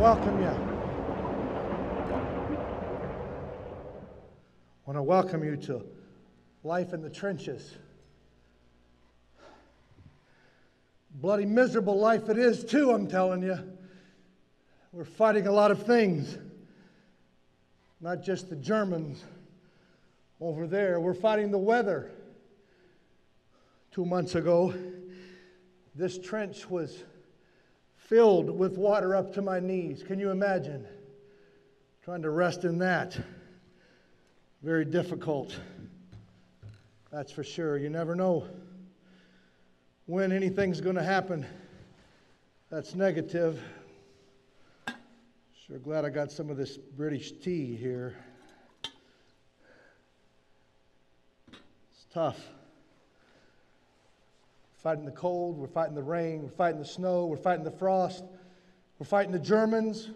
I want to welcome you to life in the trenches. Bloody miserable life it is too, I'm telling you. We're fighting a lot of things. Not just the Germans over there. We're fighting the weather. 2 months ago, this trench was filled with water up to my knees. Can you imagine? Trying to rest in that. Very difficult. That's for sure. You never know when anything's going to happen that's negative. Sure glad I got some of this British tea here. It's tough. Fighting the cold, we're fighting the rain, we're fighting the snow, we're fighting the frost, we're fighting the Germans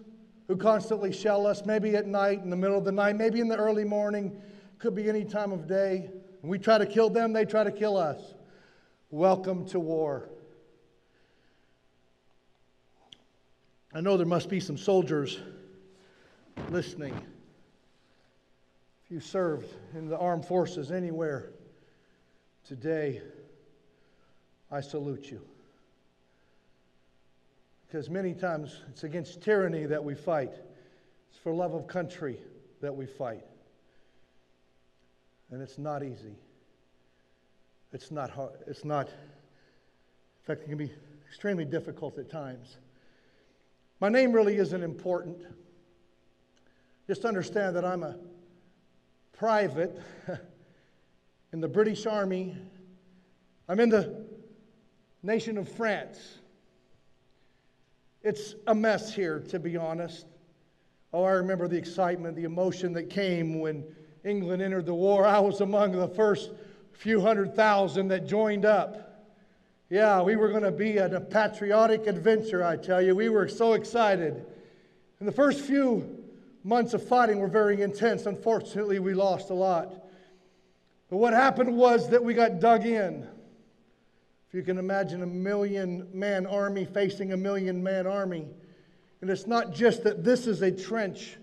who constantly shell us, maybe at night, in the middle of the night, maybe in the early morning, could be any time of day. And we try to kill them, they try to kill us. Welcome to war. I know there must be some soldiers listening. If you served in the armed forces anywhere today, I salute you. Because many times it's against tyranny that we fight. It's for love of country that we fight. And it's not easy. It's not hard. It's not, in fact, it can be extremely difficult at times. My name really isn't important. Just understand that I'm a private in the British Army. I'm in the nation of France. It's a mess here, to be honest. Oh, I remember the excitement, the emotion that came when England entered the war. I was among the first few hundred thousand that joined up. Yeah, we were going to be a patriotic adventure, I tell you. We were so excited. And the first few months of fighting were very intense. Unfortunately, we lost a lot. But what happened was that we got dug in. You can imagine a million-man army facing a million-man army. And it's not just that this is a trench,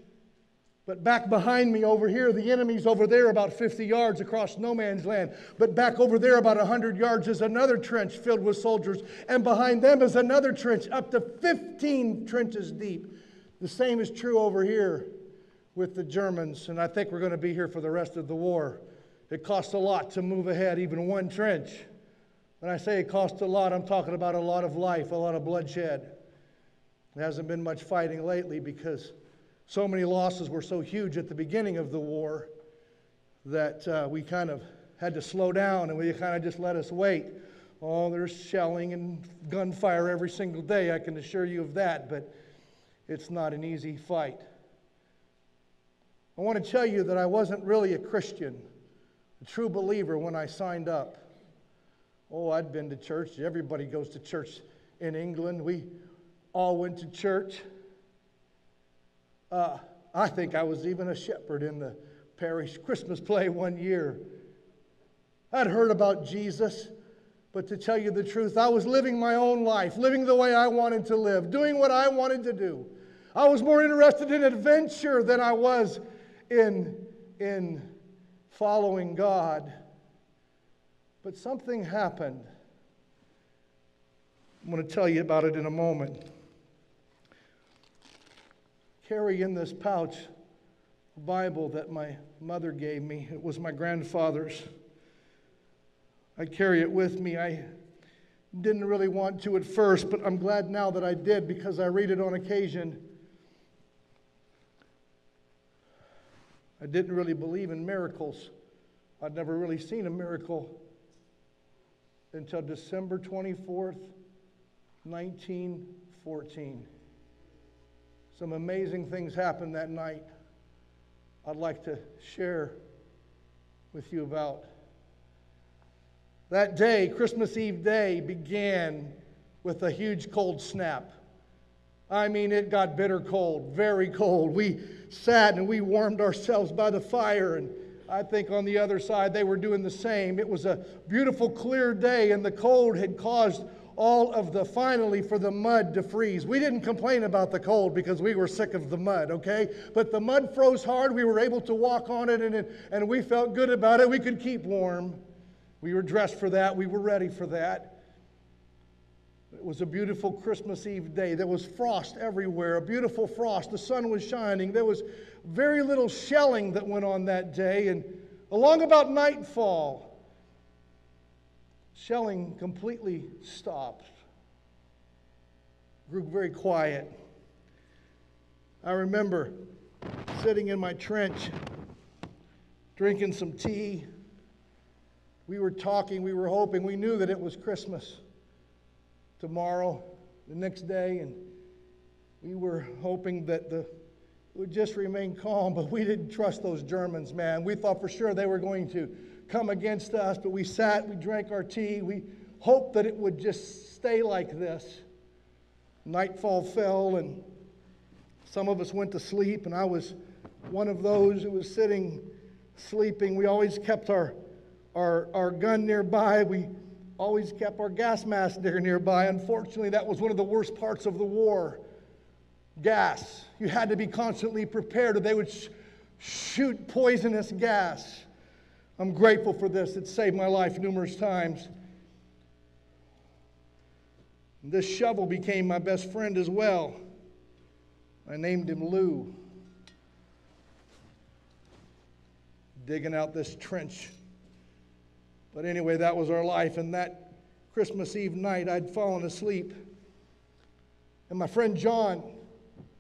but back behind me over here, the enemy's over there about 50 yards across no man's land. But back over there about 100 yards is another trench filled with soldiers. And behind them is another trench up to 15 trenches deep. The same is true over here with the Germans. And I think we're going to be here for the rest of the war. It costs a lot to move ahead, even one trench. When I say it costs a lot, I'm talking about a lot of life, a lot of bloodshed. There hasn't been much fighting lately because so many losses were so huge at the beginning of the war that we kind of had to slow down and we kind of just let us wait. Oh, there's shelling and gunfire every single day, I can assure you of that, but it's not an easy fight. I want to tell you that I wasn't really a Christian, a true believer when I signed up. Oh, I'd been to church. Everybody goes to church in England. We all went to church. I think I was even a shepherd in the parish Christmas play one year. I'd heard about Jesus, but to tell you the truth, I was living my own life, living the way I wanted to live, doing what I wanted to do. I was more interested in adventure than I was in following God. But something happened. I'm going to tell you about it in a moment. Carry in this pouch a Bible that my mother gave me. It was my grandfather's. I carry it with me. I didn't really want to at first, but I'm glad now that I did because I read it on occasion. I didn't really believe in miracles. I'd never really seen a miracle until December 24th, 1914. Some amazing things happened that night I'd like to share with you about. That day, Christmas Eve day, began with a huge cold snap. I mean, it got bitter cold, very cold. We sat and we warmed ourselves by the fire, and I think on the other side they were doing the same. It was a beautiful clear day and the cold had caused all of the finally for the mud to freeze. We didn't complain about the cold because we were sick of the mud, okay? But the mud froze hard. We were able to walk on it, and we felt good about it. We could keep warm. We were dressed for that. We were ready for that. It was a beautiful Christmas Eve day. There was frost everywhere, a beautiful frost. The sun was shining. There was very little shelling that went on that day. And along about nightfall, shelling completely stopped, grew very quiet. I remember sitting in my trench, drinking some tea. We were talking, we were hoping, we knew that it was Christmas tomorrow, the next day, and we were hoping that it would just remain calm, but we didn't trust those Germans, man. We thought for sure they were going to come against us, but we sat, we drank our tea, we hoped that it would just stay like this. Nightfall fell, and some of us went to sleep, and I was one of those who was sitting, sleeping. We always kept our gun nearby. We always kept our gas mask nearby. Unfortunately, that was one of the worst parts of the war. Gas. You had to be constantly prepared, or they would shoot poisonous gas. I'm grateful for this. It saved my life numerous times. This shovel became my best friend as well. I named him Lou. Digging out this trench. But anyway, that was our life. And that Christmas Eve night, I'd fallen asleep. And my friend John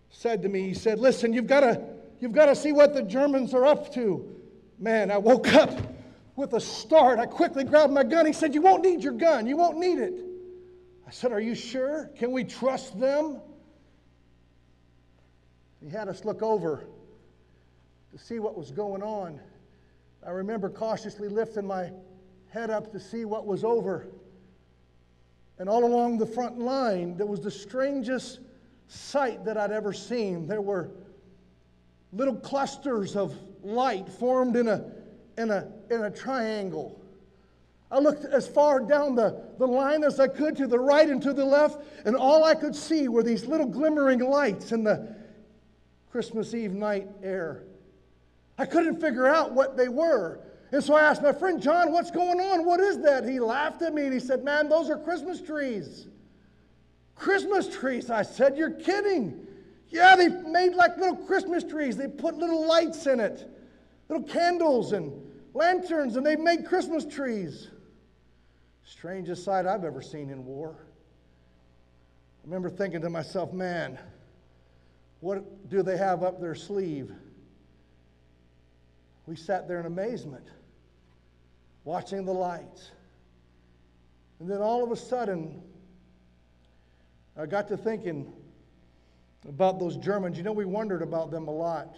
said to me, he said, listen, you've got to see what the Germans are up to. Man, I woke up with a start. I quickly grabbed my gun. He said, you won't need your gun. You won't need it. I said, are you sure? Can we trust them? He had us look over to see what was going on. I remember cautiously lifting my head up to see what was over. And all along the front line, there was the strangest sight that I'd ever seen. There were little clusters of light formed in a triangle. I looked as far down the line as I could, to the right and to the left, and all I could see were these little glimmering lights in the Christmas Eve night air. I couldn't figure out what they were. And so I asked my friend John, what's going on? What is that? He laughed at me and he said, man, those are Christmas trees. Christmas trees? I said, you're kidding. Yeah, they made like little Christmas trees. They put little lights in it, little candles and lanterns, and they made Christmas trees. Strangest sight I've ever seen in war. I remember thinking to myself, man, what do they have up their sleeve? We sat there in amazement, watching the lights. And then all of a sudden, I got to thinking about those Germans. You know, we wondered about them a lot.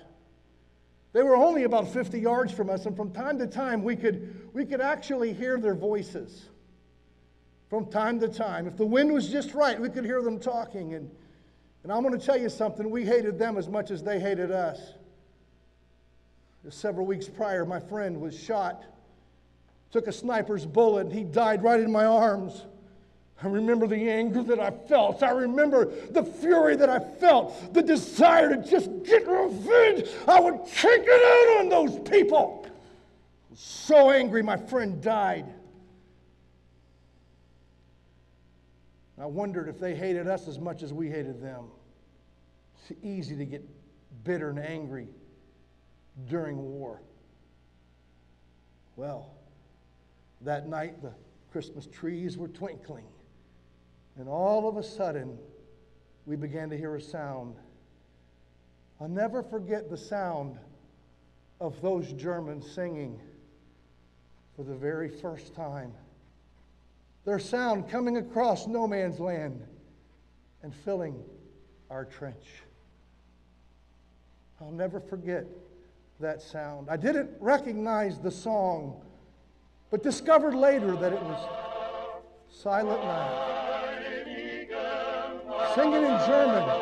They were only about 50 yards from us, and from time to time we could actually hear their voices. From time to time, if the wind was just right, we could hear them talking. And I'm going to tell you something, we hated them as much as they hated us. Just several weeks prior, my friend was shot, took a sniper's bullet, and he died right in my arms. I remember the anger that I felt. I remember the fury that I felt, the desire to just get revenge. I would take it out on those people. I was so angry, my friend died. I wondered if they hated us as much as we hated them. It's easy to get bitter and angry during war. Well, that night the Christmas trees were twinkling. And all of a sudden, we began to hear a sound. I'll never forget the sound of those Germans singing for the very first time. Their sound coming across no man's land and filling our trench. I'll never forget that sound. I didn't recognize the song, but discovered later that it was Silent Night. Singing in German.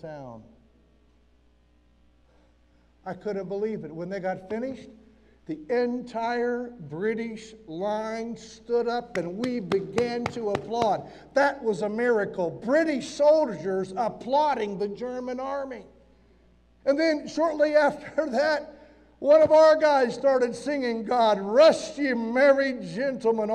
sound. I couldn't believe it. When they got finished, the entire British line stood up and we began to applaud. That was a miracle. British soldiers applauding the German army. And then shortly after that, one of our guys started singing, "God Rest Ye Merry Gentlemen."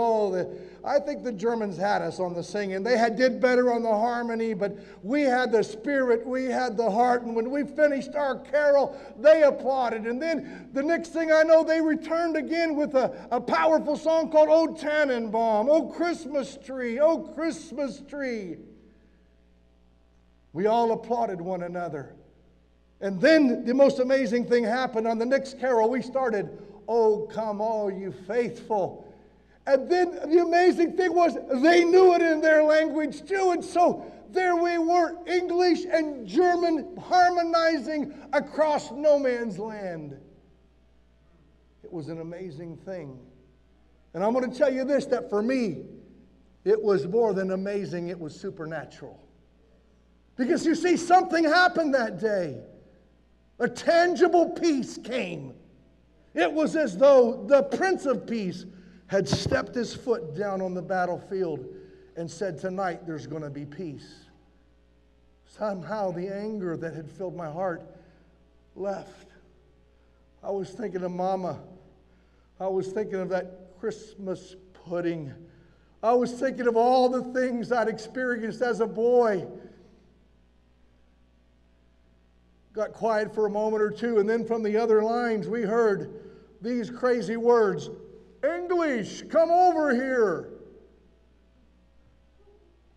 I think the Germans had us on the singing. They did better on the harmony, but we had the spirit, we had the heart, and when we finished our carol, they applauded. And then the next thing I know, they returned again with a powerful song called "O Tannenbaum," "O Christmas Tree," "O Christmas Tree." We all applauded one another. And then the most amazing thing happened. On the next carol, we started, "Oh, Come All You Faithful." And then the amazing thing was they knew it in their language too. And so there we were, English and German harmonizing across no man's land. It was an amazing thing. And I'm going to tell you this, that for me, it was more than amazing. It was supernatural. Because you see, something happened that day. A tangible peace came. It was as though the Prince of Peace had stepped his foot down on the battlefield and said, "Tonight there's going to be peace." Somehow the anger that had filled my heart left. I was thinking of Mama. I was thinking of that Christmas pudding. I was thinking of all the things I'd experienced as a boy. Got quiet for a moment or two, and then from the other lines we heard these crazy words, "English, come over here.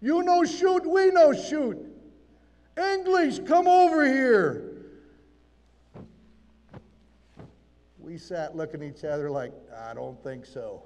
You no shoot, we no shoot. English, come over here." We sat looking at each other like, "I don't think so."